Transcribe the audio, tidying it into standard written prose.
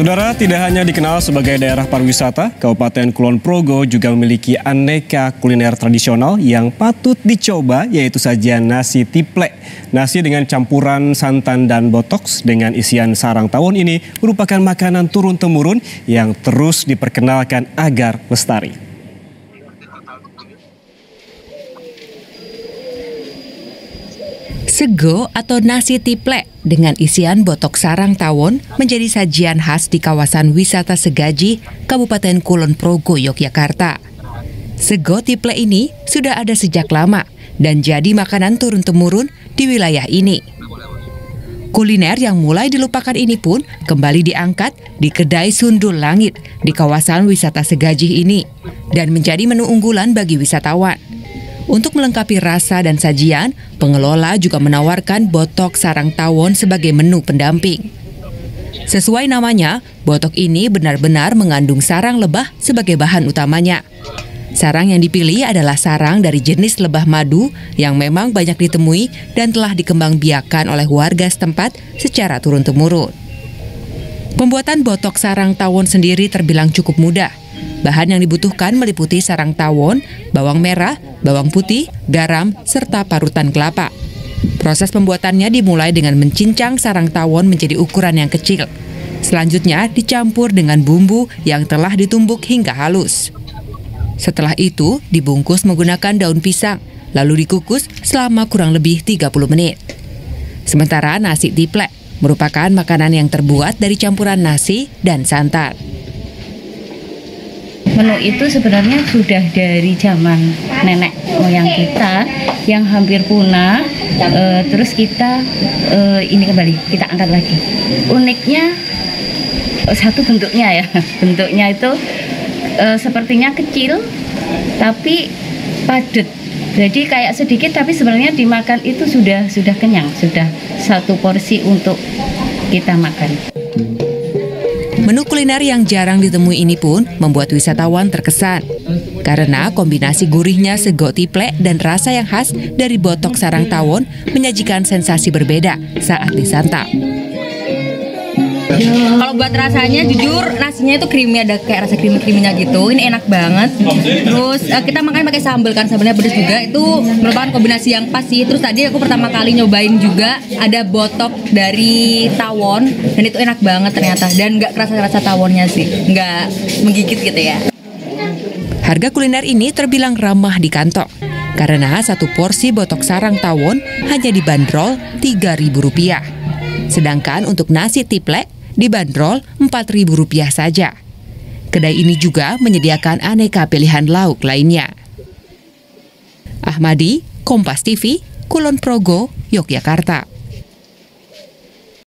Saudara, tidak hanya dikenal sebagai daerah pariwisata, Kabupaten Kulon Progo juga memiliki aneka kuliner tradisional yang patut dicoba, yaitu saja nasi tiplek. Nasi dengan campuran santan dan botox dengan isian sarang tawon ini merupakan makanan turun-temurun yang terus diperkenalkan agar lestari. Sego atau nasi tiplek dengan isian botok sarang tawon menjadi sajian khas di kawasan wisata Segaji, Kabupaten Kulon Progo, Yogyakarta. Sego tiplek ini sudah ada sejak lama dan jadi makanan turun-temurun di wilayah ini. Kuliner yang mulai dilupakan ini pun kembali diangkat di kedai Sundul Langit di kawasan wisata Segaji ini dan menjadi menu unggulan bagi wisatawan. Untuk melengkapi rasa dan sajian, pengelola juga menawarkan botok sarang tawon sebagai menu pendamping. Sesuai namanya, botok ini benar-benar mengandung sarang lebah sebagai bahan utamanya. Sarang yang dipilih adalah sarang dari jenis lebah madu yang memang banyak ditemui dan telah dikembangbiakan oleh warga setempat secara turun-temurun. Pembuatan botok sarang tawon sendiri terbilang cukup mudah. Bahan yang dibutuhkan meliputi sarang tawon, bawang merah, bawang putih, garam, serta parutan kelapa. Proses pembuatannya dimulai dengan mencincang sarang tawon menjadi ukuran yang kecil. Selanjutnya dicampur dengan bumbu yang telah ditumbuk hingga halus. Setelah itu dibungkus menggunakan daun pisang, lalu dikukus selama kurang lebih 30 menit. Sementara nasi tiplek merupakan makanan yang terbuat dari campuran nasi dan santan. Menu itu sebenarnya sudah dari zaman nenek moyang kita yang hampir punah, terus kita ini kembali, kita angkat lagi. Uniknya, satu bentuknya ya, bentuknya itu sepertinya kecil tapi padat. Jadi kayak sedikit tapi sebenarnya dimakan itu sudah kenyang, sudah satu porsi untuk kita makan. Menu kuliner yang jarang ditemui ini pun membuat wisatawan terkesan karena kombinasi gurihnya sego tiplek dan rasa yang khas dari botok sarang tawon menyajikan sensasi berbeda saat disantap. Kalau buat rasanya jujur nasinya itu creamy, ada kayak rasa creamy-creamynya gitu. Ini enak banget. Terus kita makan pakai sambal kan, sambalnya pedas juga. Itu merupakan kombinasi yang pas sih. Terus tadi aku pertama kali nyobain juga ada botok dari tawon dan itu enak banget ternyata. Dan nggak kerasa-kerasa tawonnya sih, nggak menggigit gitu ya. Harga kuliner ini terbilang ramah di kantong karena satu porsi botok sarang tawon hanya dibanderol Rp3.000, sedangkan untuk nasi tiplek dibanderol Rp4.000 saja. Kedai ini juga menyediakan aneka pilihan lauk lainnya. Ahmadi, Kompas TV, Kulon Progo, Yogyakarta.